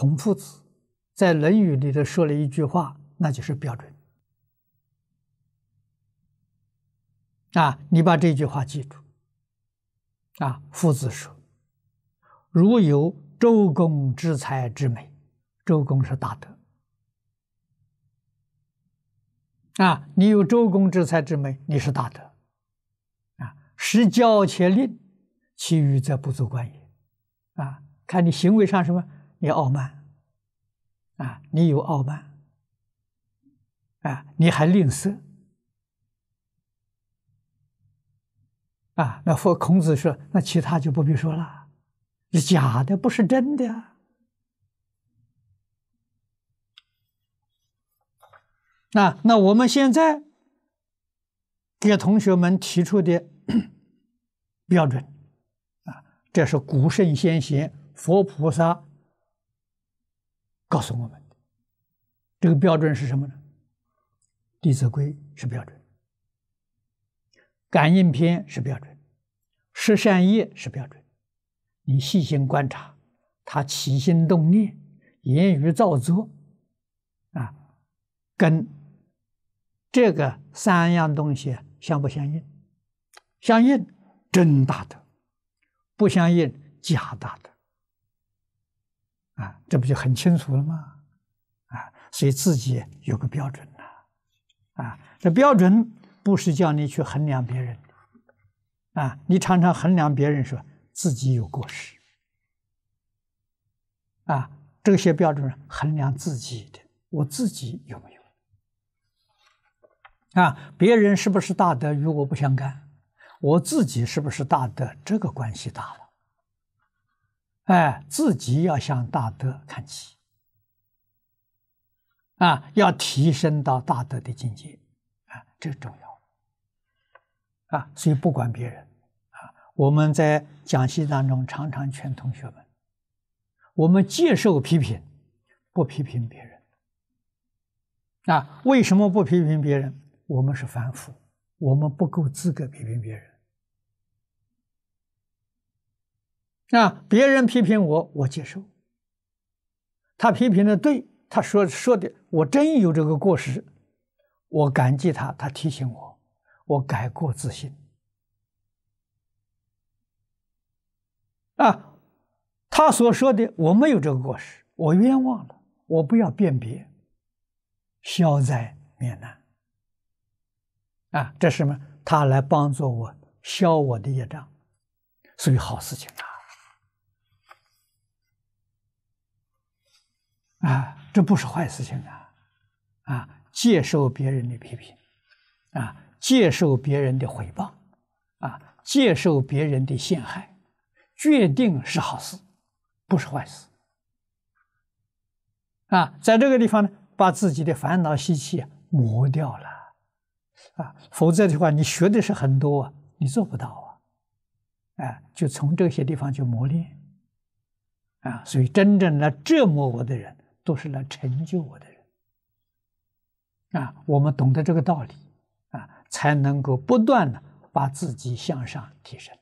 孔夫子在《论语》里头说了一句话，那就是标准。啊，你把这句话记住。啊，夫子说：“如有周公之才之美，周公是大德。啊，你有周公之才之美，你是大德。啊，时教且吝，其余则不足观也。啊，看你行为上什么，你傲慢，啊，你有傲慢，啊，你还吝啬。” 啊，那孔子说，那其他就不必说了，是假的，不是真的。那我们现在给同学们提出的标准，啊，这是古圣先贤、佛菩萨告诉我们的。这个标准是什么呢？《弟子规》是标准。 感应篇是标准，十善业是标准。你细心观察，他起心动念、言语造作，啊，跟这个三样东西相不相应？相应，真大德；不相应，假大德。啊，这不就很清楚了吗？啊，所以自己有个标准了。啊，这标准。 不是叫你去衡量别人，啊，你常常衡量别人说自己有过失，啊，这些标准衡量自己的，我自己有没有？啊，别人是不是大德与我不相干，我自己是不是大德，这个关系大了。哎，自己要向大德看齐，啊，要提升到大德的境界。 这重要啊，所以不管别人啊，我们在讲习当中常常劝同学们，我们接受批评，不批评别人。啊，为什么不批评别人？我们是凡夫，我们不够资格批评别人。啊，别人批评我，我接受。他批评的对，他说的，我真有这个过失。 我感激他，他提醒我，我改过自新。啊，他所说的我没有这个过失，我冤枉了，我不要辨别，消灾免难。啊，这是什么？他来帮助我消我的业障，所以好事情啊！啊，这不是坏事情啊！啊。 接受别人的批评，啊，接受别人的诽谤，啊，接受别人的陷害，决定是好事，不是坏事。啊，在这个地方呢，把自己的烦恼习气磨掉了，啊，否则的话，你学的是很多啊，你做不到啊，哎，就从这些地方去磨练，啊，所以真正来折磨我的人，都是来成就我的人。 啊，我们懂得这个道理，啊，才能够不断的把自己向上提升。